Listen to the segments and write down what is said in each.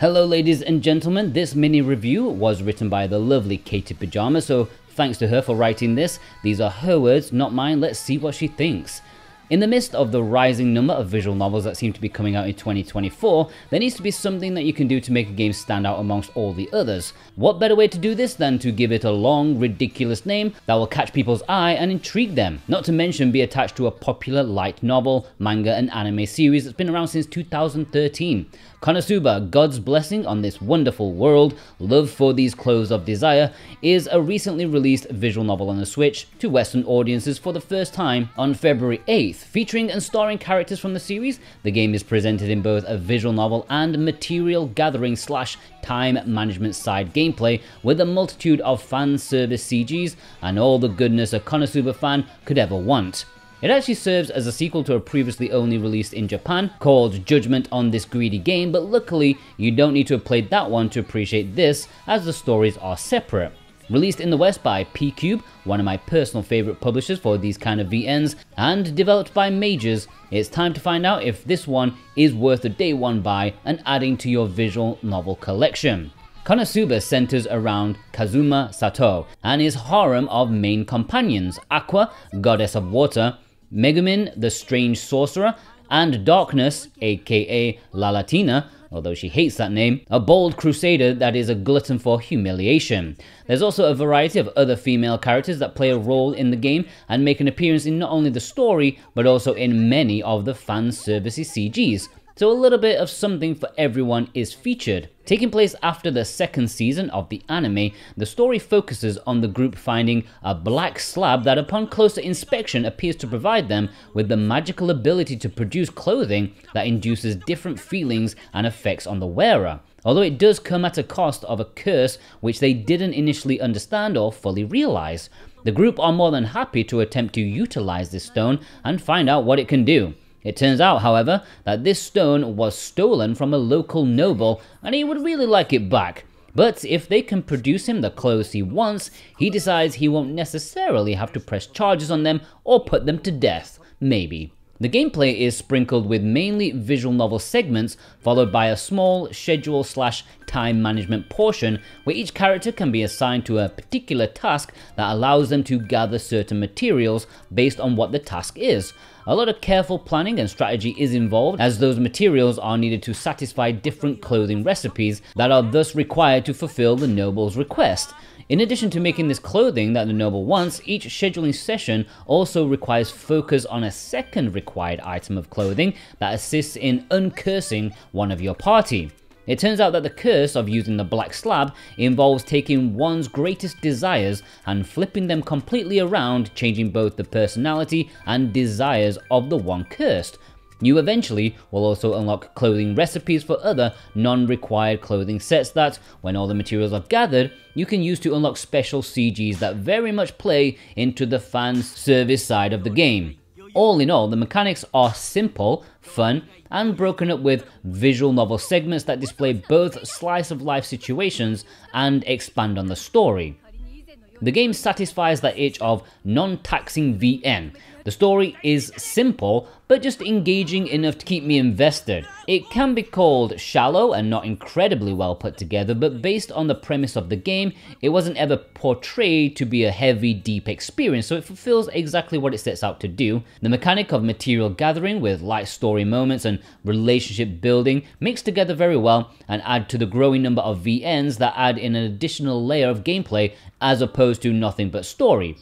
Hello ladies and gentlemen, this mini review was written by the lovely Katy Pajama, so thanks to her for writing this. These are her words, not mine. Let's see what she thinks. In the midst of the rising number of visual novels that seem to be coming out in 2024, there needs to be something that you can do to make a game stand out amongst all the others. What better way to do this than to give it a long, ridiculous name that will catch people's eye and intrigue them, not to mention be attached to a popular light novel, manga and anime series that's been around since 2013. Konosuba, God's blessing on this wonderful world, love for these clothes of desire, is a recently released visual novel on the Switch to Western audiences for the first time on February 8th. Featuring and starring characters from the series, the game is presented in both a visual novel and material gathering slash time management side gameplay with a multitude of fan service CGs and all the goodness a Konosuba fan could ever want. It actually serves as a sequel to a previously only released in Japan called Judgment on This Greedy Game, but luckily you don't need to have played that one to appreciate this, as the stories are separate. Released in the West by P-Cube, one of my personal favorite publishers for these kind of VNs, and developed by Mages, it's time to find out if this one is worth a day one buy and adding to your visual novel collection. Konosuba centers around Kazuma Sato and his harem of main companions, Aqua, goddess of water, Megumin, the strange sorcerer, and Darkness, aka La Latina, although she hates that name, a bold crusader that is a glutton for humiliation. There's also a variety of other female characters that play a role in the game and make an appearance in not only the story, but also in many of the fan servicey CGs. So a little bit of something for everyone is featured. Taking place after the second season of the anime, the story focuses on the group finding a black slab that upon closer inspection appears to provide them with the magical ability to produce clothing that induces different feelings and effects on the wearer. Although it does come at a cost of a curse which they didn't initially understand or fully realize. The group are more than happy to attempt to utilize this stone and find out what it can do. It turns out, however, that this stone was stolen from a local noble and he would really like it back. But if they can produce him the clothes he wants, he decides he won't necessarily have to press charges on them or put them to death, maybe. The gameplay is sprinkled with mainly visual novel segments followed by a small schedule slash time management portion where each character can be assigned to a particular task that allows them to gather certain materials based on what the task is. A lot of careful planning and strategy is involved as those materials are needed to satisfy different clothing recipes that are thus required to fulfill the noble's request. In addition to making this clothing that the noble wants, each scheduling session also requires focus on a second required item of clothing that assists in uncursing one of your party. It turns out that the curse of using the black slab involves taking one's greatest desires and flipping them completely around, changing both the personality and desires of the one cursed. You eventually will also unlock clothing recipes for other non-required clothing sets that, when all the materials are gathered, you can use to unlock special CGs that very much play into the fan service side of the game. All in all, the mechanics are simple, fun, and broken up with visual novel segments that display both slice-of-life situations and expand on the story. The game satisfies that itch of non-taxing VN. The story is simple, but just engaging enough to keep me invested. It can be called shallow and not incredibly well put together, but based on the premise of the game, it wasn't ever portrayed to be a heavy, deep experience, so it fulfills exactly what it sets out to do. The mechanic of material gathering with light story moments and relationship building mixed together very well and add to the growing number of VNs that add in an additional layer of gameplay as opposed to nothing but story.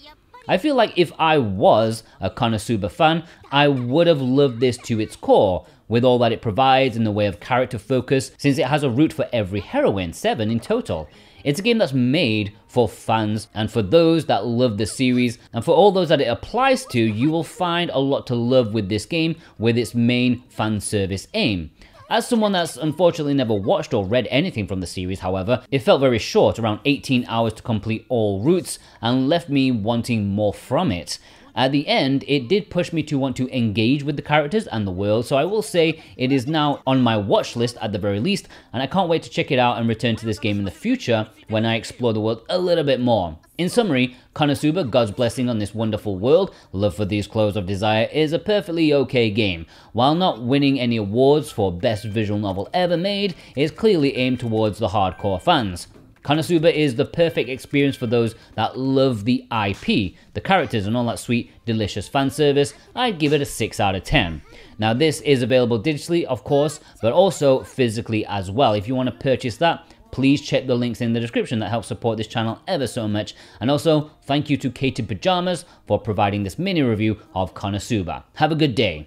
I feel like if I was a Konosuba fan, I would have loved this to its core, with all that it provides in the way of character focus, since it has a route for every heroine, 7 in total. It's a game that's made for fans and for those that love the series, and for all those that it applies to, you will find a lot to love with this game with its main fan service aim. As someone that's unfortunately never watched or read anything from the series, however, it felt very short, around 18 hours to complete all routes, and left me wanting more from it. At the end, it did push me to want to engage with the characters and the world, so I will say it is now on my watch list at the very least, and I can't wait to check it out and return to this game in the future when I explore the world a little bit more. In summary, Konosuba, God's blessing on this wonderful world, love for these clothes of desire, is a perfectly okay game. While not winning any awards for best visual novel ever made, it is clearly aimed towards the hardcore fans. Konosuba is the perfect experience for those that love the IP, the characters and all that sweet, delicious fan service. I'd give it a 6 out of 10. Now this is available digitally, of course, but also physically as well. If you want to purchase that, please check the links in the description that help support this channel ever so much. And also, thank you to Katy Pajamas for providing this mini review of Konosuba. Have a good day.